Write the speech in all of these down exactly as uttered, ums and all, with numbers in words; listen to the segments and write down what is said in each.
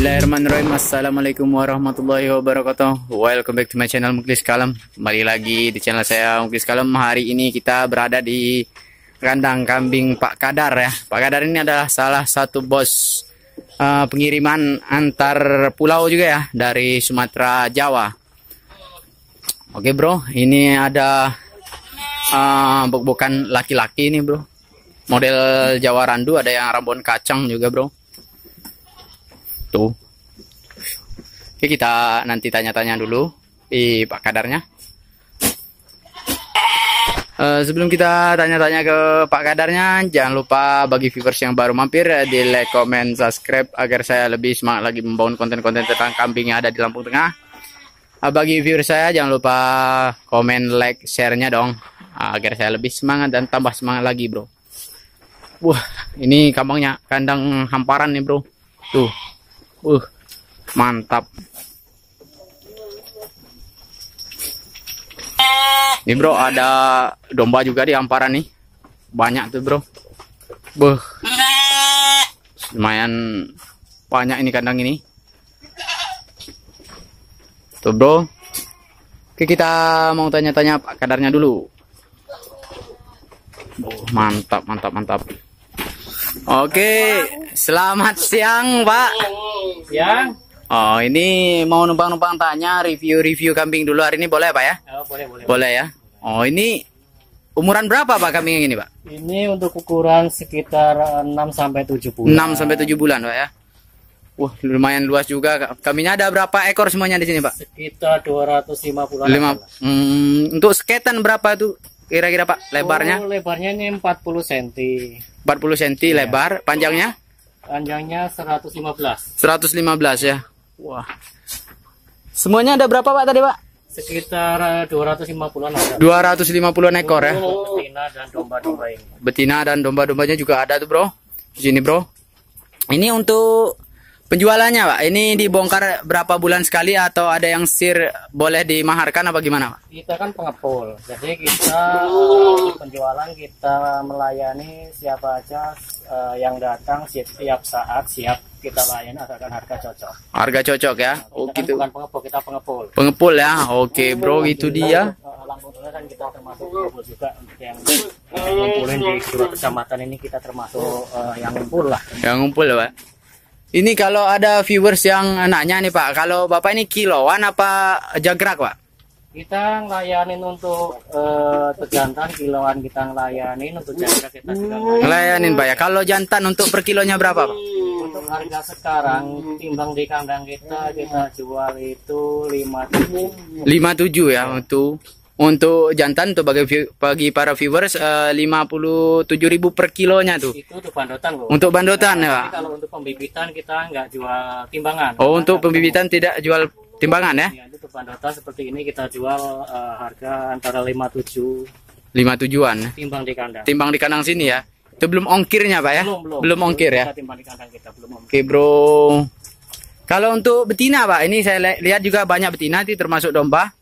Bismillahirrahmanirrahim. Assalamualaikum warahmatullahi wabarakatuh. Welcome back to my channel Muklis Kalem. Kembali lagi di channel saya Muklis Kalem. Hari ini kita berada di kandang kambing Pak Kadar ya. Pak Kadar ini adalah salah satu bos uh, pengiriman antar pulau juga ya, dari Sumatera Jawa. Oke bro, ini ada uh, bok-bokan laki-laki ini bro. Model Jawarandu, ada yang Rambonan kacang juga bro. Tuh. Oke, kita nanti tanya-tanya dulu di Pak Kadarnya. Uh, sebelum kita tanya-tanya ke Pak Kadarnya, jangan lupa bagi viewers yang baru mampir di like, comment, subscribe agar saya lebih semangat lagi membangun konten-konten tentang kambing yang ada di Lampung Tengah. Uh, bagi viewers saya jangan lupa komen, like, share-nya dong uh, agar saya lebih semangat dan tambah semangat lagi, bro. Wah, ini kambangnya kandang hamparan nih, bro. Tuh. Uh, mantap. Ini bro, ada domba juga di hamparan nih. Banyak tuh bro. Buh. Lumayan banyak ini kandang ini. Tuh bro. Oke, kita mau tanya-tanya Pak Kadarnya dulu. Oh, mantap, mantap, mantap. Oke, selamat siang Pak. Siang. Oh, ini mau numpang-numpang tanya review-review kambing dulu hari ini, boleh Pak ya? Oh, boleh, boleh. Boleh ya. Oh, ini umuran berapa Pak kambing yang ini Pak? Ini untuk ukuran sekitar enam sampai tujuh bulan. enam sampai tujuh bulan Pak ya. Wah, lumayan luas juga. Kambingnya ada berapa ekor semuanya di sini Pak? Sekitar dua ratus lima puluh. Hmm, untuk sketan berapa tuh kira-kira Pak lebarnya? Oh, lebarnya ini empat puluh sentimeter. empat puluh sentimeter ya. Lebar, panjangnya? Panjangnya seratus lima belas. seratus lima belas ya. Wah. Semuanya ada berapa Pak tadi Pak? Sekitar dua ratus lima puluhan ada. dua ratus lima puluhan ekor ya. Oh. Betina dan domba-domba ini. Betina dan domba-dombanya juga ada tuh, Bro. Di sini, Bro. Ini untuk penjualannya, Pak. Ini dibongkar berapa bulan sekali atau ada yang sir boleh dimaharkan apa gimana, Pak? Kita kan pengepul. Jadi kita uh, penjualan kita melayani siapa aja uh, yang datang setiap saat, siap kita layani asalkan harga cocok. Harga cocok ya. Nah, oh, gitu. Kan bukan pengepul, kita pengepul. Pengepul ya. Oke, okay, Bro, itu dia. Lampung Tengah kan kita termasuk pengepul juga yang ngumpulin di seluruh kecamatan ini, kita termasuk uh, yang ngumpul lah. Yang ngumpul, Pak. Ini kalau ada viewers yang nanya nih Pak, kalau Bapak ini kiloan apa jagrak Pak? Kita ngelayanin untuk uh, jantan, kiloan kita ngelayanin, untuk jagrak kita juga ngelayanin. Ngelayanin Pak ya, kalau jantan untuk per kilonya berapa Pak? Untuk harga sekarang, timbang di kandang kita, kita jual itu lima puluh tujuh. lima puluh tujuh ya, untuk untuk jantan tuh bagi bagi para viewers lima puluh tujuh ribu per kilonya tuh. Itu untuk bandotan loh. Untuk bandotan nah, ya Pak. Kalau untuk pembibitan kita nggak jual timbangan. Oh, nah, untuk pembibitan kita tidak jual timbangan ya? Iya, untuk bandotan seperti ini kita jual uh, harga antara lima puluh tujuh lima puluh tujuhan. Timbang di kandang. Timbang di kandang sini ya. Itu belum ongkirnya Pak ya? Belum, belum. Belum ongkir belum ya. Timbang di kandang kita belum ongkir. Oke, Bro. Kalau untuk betina Pak, ini saya lihat juga banyak betina itu termasuk domba.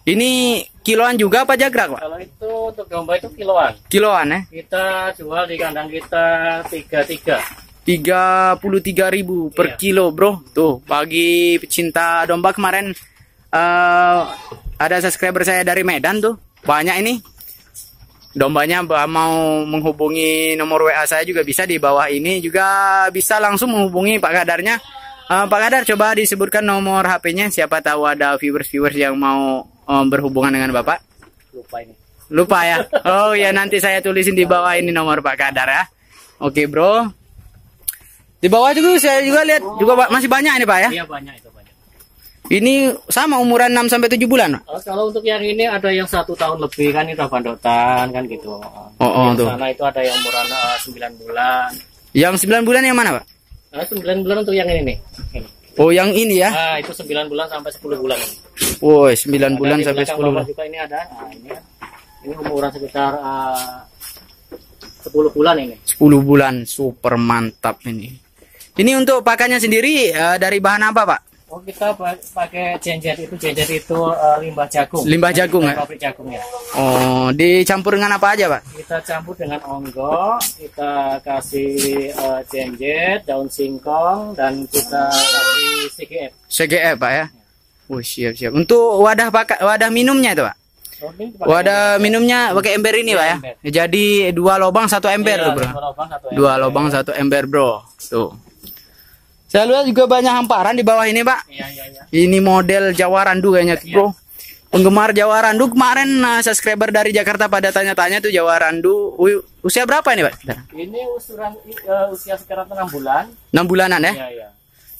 Ini kiloan juga apa jagrak Pak? Kalau itu untuk domba itu kiloan. Kiloan ya? Kita jual di kandang kita tiga puluh tiga. tiga puluh tiga ribu per iya. kilo bro. Tuh, bagi pecinta domba kemarin uh, ada subscriber saya dari Medan tuh. Banyak ini. Dombanya mau menghubungi nomor W A saya juga bisa di bawah ini. Juga bisa langsung menghubungi Pak Kadarnya. Uh, Pak Kadar coba disebutkan nomor H P-nya. Siapa tahu ada viewers-viewers yang mau Um, berhubungan dengan Bapak. Lupa ini. Lupa ya. Oh ya, nanti saya tulisin di bawah ini nomor Pak Kadar ya. Oke, Bro. Di bawah itu saya juga lihat oh. juga masih banyak ini, Pak ya. Iya, banyak itu banyak. Ini sama umuran enam sampai tujuh bulan, Pak? Oh, kalau untuk yang ini ada yang satu tahun lebih kan, itu bandotan kan gitu. Oh, oh tuh. Sana itu ada yang umuran uh, sembilan bulan. Yang sembilan bulan yang mana, Pak? Nah, sembilan bulan untuk yang ini nih. Ini. Oh, yang ini ya? Nah, itu sembilan bulan sampai sepuluh bulan. Woi, sembilan bulan sampai sepuluh bulan. Ini ada. Nah, ini, ini umuran sekitar uh, sepuluh bulan ini. sepuluh bulan, super mantap ini. Ini untuk pakannya sendiri uh, dari bahan apa, Pak? Oh, Oh, kita pakai genjer itu, genjer itu uh, limbah jagung. Limbah jagung ya? Pabrik jagung ya. Oh, dicampur dengan apa aja, Pak? Kita campur dengan onggok, kita kasih uh, genjer, daun singkong, dan kita kasih C G F. C G F, Pak ya? Oh, siap siap. Untuk wadah pakai wadah minumnya itu, Pak? Wadah minumnya pakai ember ini, Pak ya. Jadi dua lubang satu ember, iya, tuh, Bro. Dua lubang satu ember. Dua lubang satu ember, Bro. Tuh. Saya lihat juga banyak hamparan di bawah ini, Pak. Iya, iya, iya. Ini model Jawarandu kayaknya, iya, Bro. Penggemar Jawarandu kemarin uh, subscriber dari Jakarta pada tanya-tanya tuh Jawarandu. Usia berapa ini, Pak? Ini usuran, uh, usia sekitar enam bulan. enam bulanan ya? Iya, iya.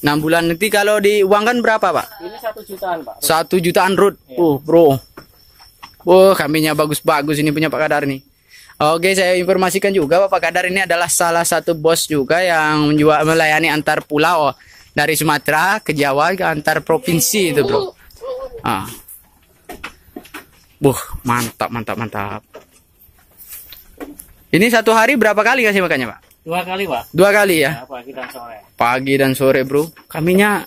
enam bulan nanti kalau diuangkan berapa, Pak? Ini satu jutaan, Pak. satu jutaan root. Iya. Uh, Bro. Wah, wow, kambingnya bagus-bagus ini punya Pak Kadar nih. Oke, saya informasikan juga Pak Kadar ini adalah salah satu bos juga yang menjual melayani antar pulau dari Sumatera ke Jawa ke antar provinsi itu, Bro. Ah. Buh, mantap, mantap, mantap. Ini satu hari berapa kali kasih makannya, Pak? Dua kali, Pak. Dua kali ya? Ya, pagi dan sore. Pagi dan sore, Bro. Kambingnya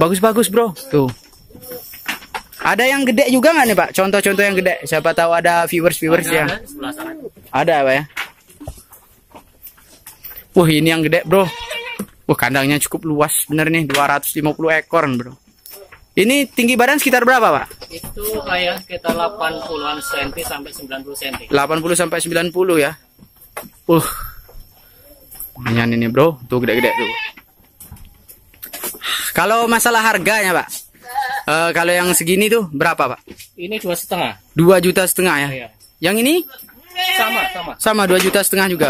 bagus-bagus, Bro. Tuh. Ada yang gede juga nggak nih, Pak? Contoh-contoh yang gede. Siapa tahu ada viewers-viewers yang ada, Pak ya. Wah, ini yang gede, Bro. Wah, kandangnya cukup luas bener nih, dua ratus lima puluh ekor, Bro. Ini tinggi badan sekitar berapa, Pak? Itu kayak sekitar delapan puluhan sentimeter sampai sembilan puluh sentimeter. delapan puluh sampai sembilan puluh ya. Uh. Lumayan ini, Bro. Tuh gede-gede tuh. Kalau masalah harganya, Pak? Uh, kalau yang segini tuh berapa, Pak? Ini dua setengah. Dua juta setengah ya? Iya. Yang ini? Sama, sama. Sama dua juta setengah juga.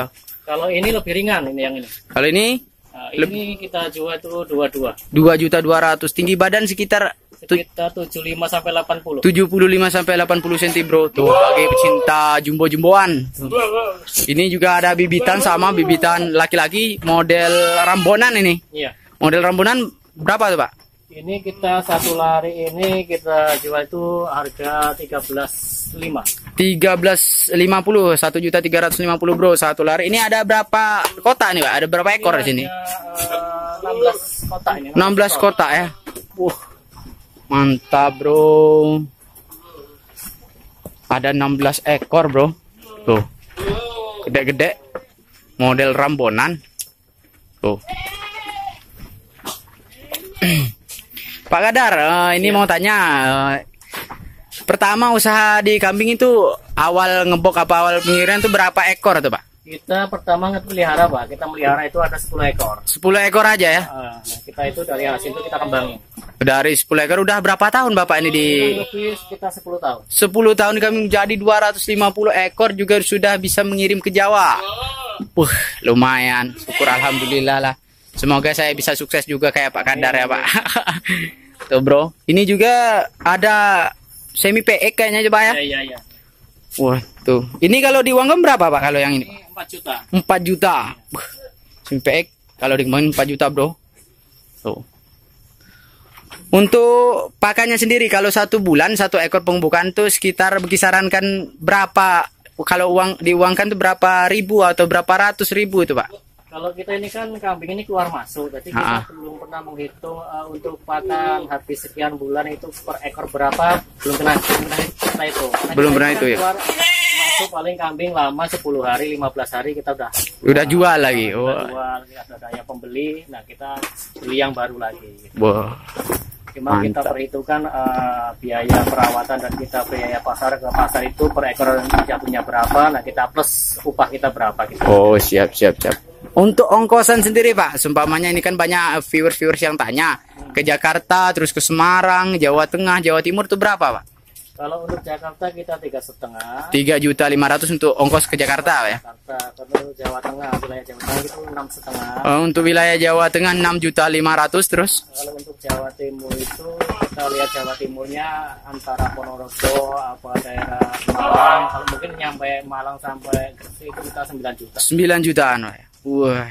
Kalau ini lebih ringan ini yang ini. Kalau ini? Uh, ini kita jual tuh dua dua. Dua juta dua ratus. Tinggi badan sekitar? Sekitar tujuh lima sampai delapan puluh. Tujuh puluh lima sampai delapan puluh senti, Bro. Tuh bagi pecinta jumbo-jumboan. Ini juga ada bibitan sama bibitan laki-laki model Rambonan ini. Iya. Model Rambonan berapa tuh, Pak? Ini kita satu lari ini kita jual itu harga tiga belas lima. tiga belas lima puluh, satu juta tiga ratus lima puluh, Bro, satu lari. Ini ada berapa kotak nih, Pak? Ada berapa ekor di sini? Uh, enam belas kotak ini. enam belas kotak ya. Wah. Mantap, Bro. Ada enam belas ekor, Bro. Tuh. Gede-gede. Model Rambonan. Tuh. Pak Kadar, uh, ini ya. Mau tanya, uh, pertama usaha di kambing itu awal ngebok apa awal pengirian itu berapa ekor tuh, Pak? Kita pertama ngelihara, Pak. Kita melihara itu ada sepuluh ekor. sepuluh ekor aja ya? Nah, kita itu dari hasil itu kita kembangin. Dari sepuluh ekor udah berapa tahun Bapak ini di? Lebih sekitar sepuluh tahun. sepuluh tahun kami jadi dua ratus lima puluh ekor juga sudah bisa mengirim ke Jawa. Wah, oh. uh, lumayan. Syukur alhamdulillah lah. Semoga saya bisa sukses juga kayak Pak Kadar ya, Pak. Tuh, Bro. Ini juga ada semi P E kayaknya coba ya. Iya, iya, iya. Wah, tuh. Ini kalau diuangkan berapa, Pak, kalau yang ini? Ini empat juta. empat juta. Ya. Semi P E kalau dikembangin empat juta, Bro. Tuh. Untuk pakannya sendiri kalau satu bulan satu ekor pembukaan tuh sekitar berkisaran kan berapa kalau uang diuangkan tuh berapa ribu atau berapa ratus ribu itu, Pak? Kalau kita ini kan kambing ini keluar masuk, berarti kita belum pernah menghitung uh, untuk pakan habis sekian bulan itu per ekor berapa, belum pernah kita itu. Karena belum pernah itu ya. Keluar, masuk paling kambing lama sepuluh hari, lima belas hari kita udah. Udah uh, jual lagi. Kita oh. jual, kita sudah ada pembeli, nah kita beli yang baru lagi. Gitu. Wow. Cuma mantap. Kita perhitungkan uh, biaya perawatan dan kita biaya pasar ke pasar itu per ekor jatuhnya berapa, nah kita plus upah kita berapa. Gitu. Oh siap siap siap. Untuk ongkosan sendiri, Pak, seumpamanya ini kan banyak viewers-viewers yang tanya ke Jakarta, terus ke Semarang, Jawa Tengah, Jawa Timur itu berapa, Pak? Kalau untuk Jakarta kita tiga setengah. Tiga juta lima ratus untuk ongkos ke Jakarta, Pak ya? Jakarta, kalau Jawa Tengah, wilayah Jawa Tengah itu enam setengah. Untuk wilayah Jawa Tengah enam juta lima ratus terus? Kalau untuk Jawa Timur itu kita lihat Jawa Timurnya antara Ponorogo, apa daerah Malang, kalau mungkin nyampe Malang sampai Gresik itu kita sembilan juta. Sembilan jutaan, Pak ya? Wah,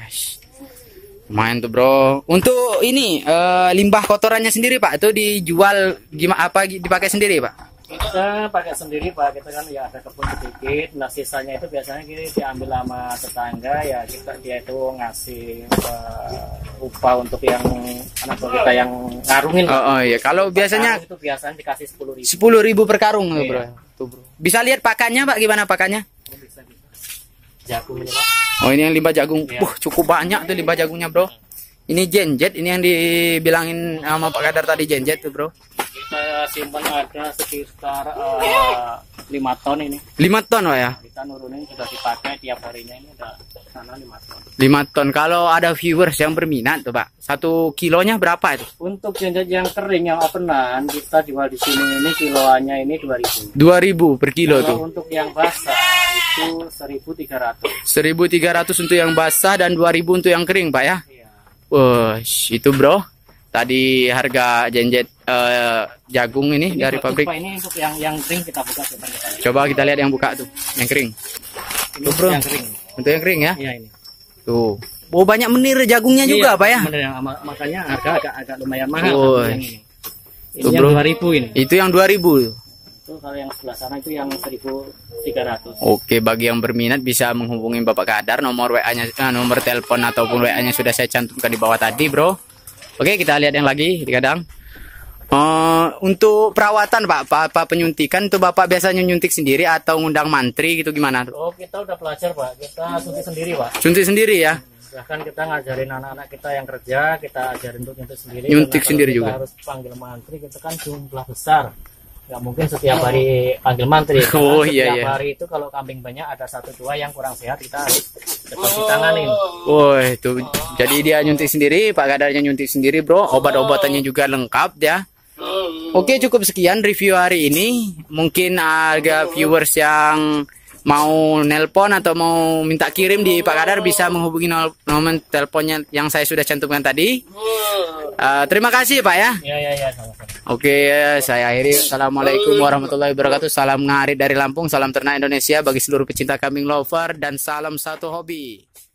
lumayan tuh, Bro. Untuk ini uh, limbah kotorannya sendiri, Pak, itu dijual gimana? Apa dipakai sendiri, Pak? Kita pakai sendiri Pak, kita kan ya ada kebun sedikit. Nah sisanya itu biasanya kita diambil sama tetangga ya, kita dia itu ngasih uh, upah untuk yang anak kita yang ngarungin. Oh, oh iya, kalau biasanya itu biasanya dikasih sepuluh ribu. sepuluh ribu per karung iya. Bro. Tuh, bro. Bisa lihat pakannya Pak, gimana pakannya? Bisa, bisa. Jagung ini Pak. Oh ini yang limbah jagung. Iya. Wah, cukup banyak tuh limbah jagungnya Bro. Ini jenjet, ini yang dibilangin sama Pak Kadar tadi jenjet tuh Bro. Saya simpan ada sekitar uh, lima ton ini. lima ton Pak ya? Kita nurunin sudah dipakai tiap harinya ini udah sana lima ton. lima ton. Kalau ada viewers yang berminat tuh Pak, satu kilonya berapa itu? Untuk jenjat yang kering yang openan kita jual di sini ini kiloannya ini dua ribu. dua ribu per kilo tuh. Untuk yang basah itu seribu tiga ratus. seribu tiga ratus untuk yang basah dan dua ribu untuk yang kering Pak ya? Iya. Wah, itu Bro. Tadi harga jenjet uh, jagung ini, ini dari pabrik. Ini untuk yang yang kering kita buka. Kita lihat. Coba kita lihat yang buka tuh, yang kering. Ini tuh, bro. Yang kering. Untuk yang kering ya? Iya ini. Tuh. Oh banyak menir jagungnya ini juga ya, Pak ya? Menir, makanya harga agak agak lumayan mahal. Oh. Kan, ini ini tuh, yang bro. dua ribu ini. Itu yang dua ribu. Itu kalau yang sebelah sana itu yang seribu tiga ratus. Oke, bagi yang berminat bisa menghubungi Bapak Kadar, nomor W A-nya, nah, nomor telepon ataupun W A-nya sudah saya cantumkan di bawah tadi, Bro. Oke, kita lihat yang lagi di kadang. Uh, untuk perawatan Pak, Pak penyuntikan tuh Bapak biasanya nyuntik sendiri atau ngundang mantri gitu gimana? Oh, kita udah pelajar Pak, kita suntik sendiri Pak. Suntik sendiri ya? Bahkan kita ngajarin anak-anak kita yang kerja, kita ajarin untuk nyuntik sendiri. Nyuntik sendiri juga. Harus panggil mantri, kita kan jumlah besar. Gak mungkin setiap hari panggil mantri. Oh iya, setiap iya. hari itu kalau kambing banyak ada satu dua yang kurang sehat kita harus cepat ditanganin. Oh itu jadi dia nyuntik sendiri, Pak Kadarnya nyuntik sendiri Bro. Obat-obatannya juga lengkap ya. Oke cukup sekian review hari ini. Mungkin ada viewers yang mau nelpon atau mau minta kirim di Pak Kadar bisa menghubungi nomor teleponnya yang saya sudah cantumkan tadi. Uh, terima kasih Pak ya. Ya, ya, ya. Oke, saya akhiri. Assalamualaikum warahmatullahi wabarakatuh. Salam ngarit dari Lampung, salam ternak Indonesia bagi seluruh pecinta kambing lover dan salam satu hobi.